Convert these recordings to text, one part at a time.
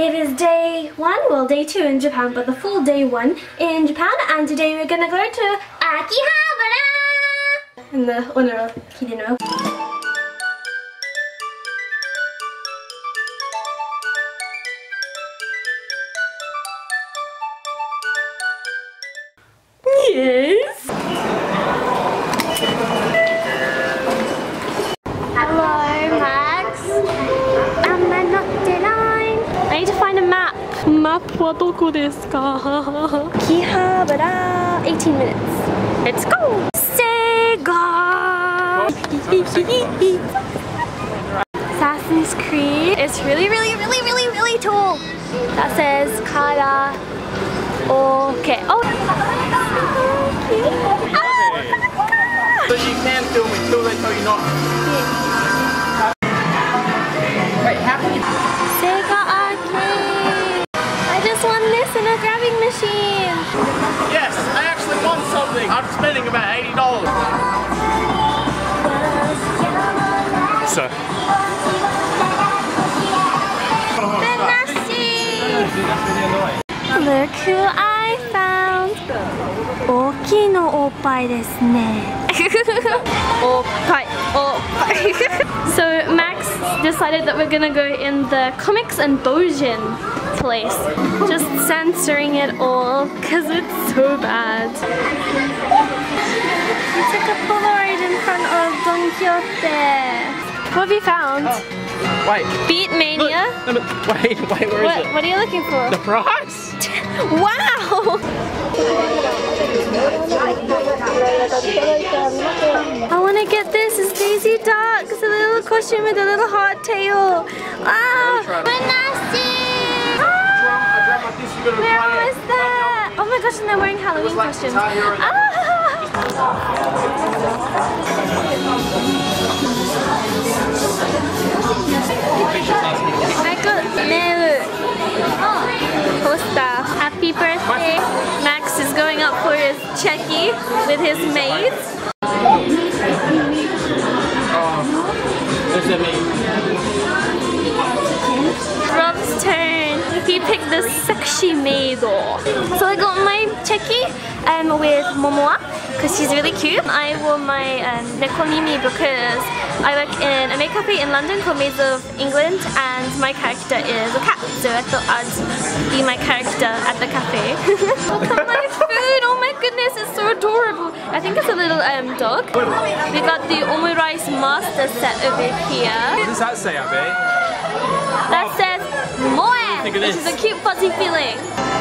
It is day one, well day two in Japan, but the full day one in Japan, and today we're gonna go to Akihabara! In the honor of Kirino. Yes! Hello, Max. I'm not denying. I need to find a map. Map wa doko desu ka? Akihabara. 18 minutes. Let's go! Sega! Assassin's Creed. It's really tall. That says Kara. Okay. Oh! So you can film it too, like how you know. Wait, happy. Sega Arcade! I just won this in a grabbing machine! Yes, I actually won something! I'm spending about $80. So. Benassi! Look who I found! Oki no oppai desu ne. Oppai, oppai. So Max decided that we're gonna go in the comics and doujin place. Just censoring it all because it's so bad. We took a Polaroid in front of Don Kiyote. What have you found? Oh, wait. Beat Mania. No, no, wait, where is it? What are you looking for? The prize? Wow! I want to get this. It's Daisy Duck. It's a little costume with a little hot tail. Ah, Benassi! Ah, where was that? Oh my gosh, and they're wearing Halloween costumes. Ah. I got Meru. Costa. Happy birthday. Max is going up for his checky with his maid. Rob's turn. He picked the sexy maid. So I got my checky with Momoa because she's really cute. I wore my Nekomimi because I work in a makeup aid in London called Maids of England, and my character is a cat. So I thought I'd be my character at the cafe. Look at my food! Oh my goodness, it's so adorable! I think it's a little dog. We got the Omurice master set over here. What does that say, Abby? That says Moe! Which is a cute fuzzy feeling.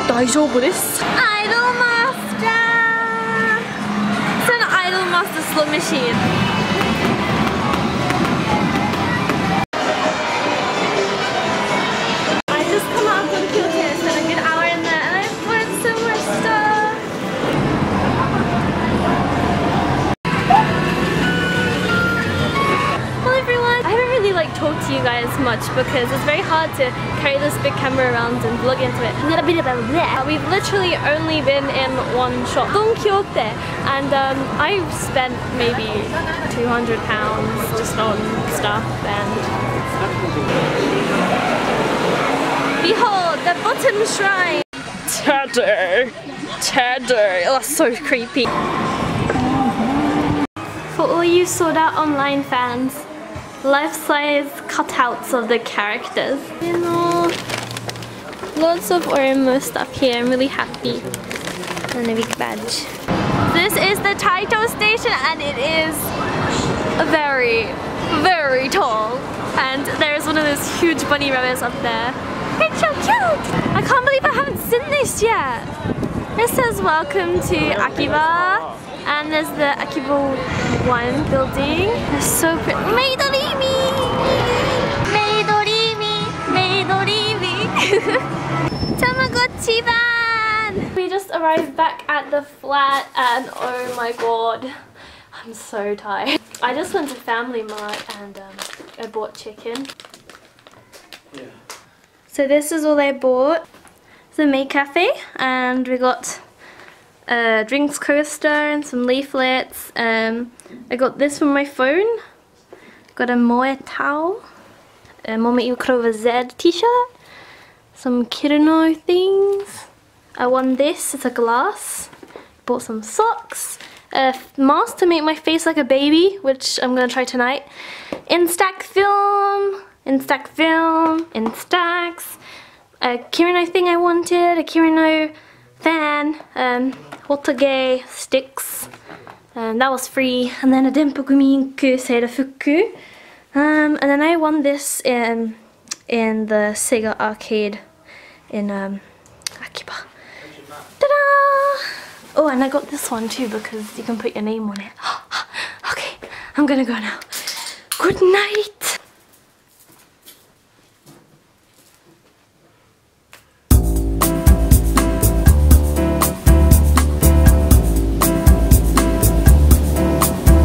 Daijoubu desu. Idolmaster! It's an Idolmaster slot machine. You guys much because it's very hard to carry this big camera around and vlog into it. We've literally only been in one shop, Don Kiyote, and I've spent maybe £200 just on stuff. And behold, the bottom shrine. Tadder. Oh, that's so creepy. For all you sold out online fans. Life-size cutouts of the characters. You know, lots of Oremo stuff here. I'm really happy. And a big badge. This is the Taito Station, and it is very tall. And there is one of those huge bunny rabbits up there. It's so cute! I can't believe I haven't seen this yet. It says welcome to Akiba. And there's the Akibo 1 building. It's so pretty. Meidorimi! Tamagotchi van! We just arrived back at the flat and oh my god, I'm so tired. I just went to Family Mart and I bought chicken. Yeah. So this is all I bought. It's a maid cafe and we got a drinks coaster and some leaflets. I got this from my phone. Got a moe towel, a Momoe Ukrova Z t-shirt, some Kirino things. I won this, it's a glass. Bought some socks, a mask to make my face like a baby, which I'm gonna try tonight. Instax, a Kirino thing I wanted, a Kirino fan, Hotage sticks, that was free, and then a Denpokumi Inku Seirafuku, and then I won this in the Sega arcade in Akihabara. Ta-da! Oh, and I got this one too because you can put your name on it. Okay, I'm gonna go now. Good night!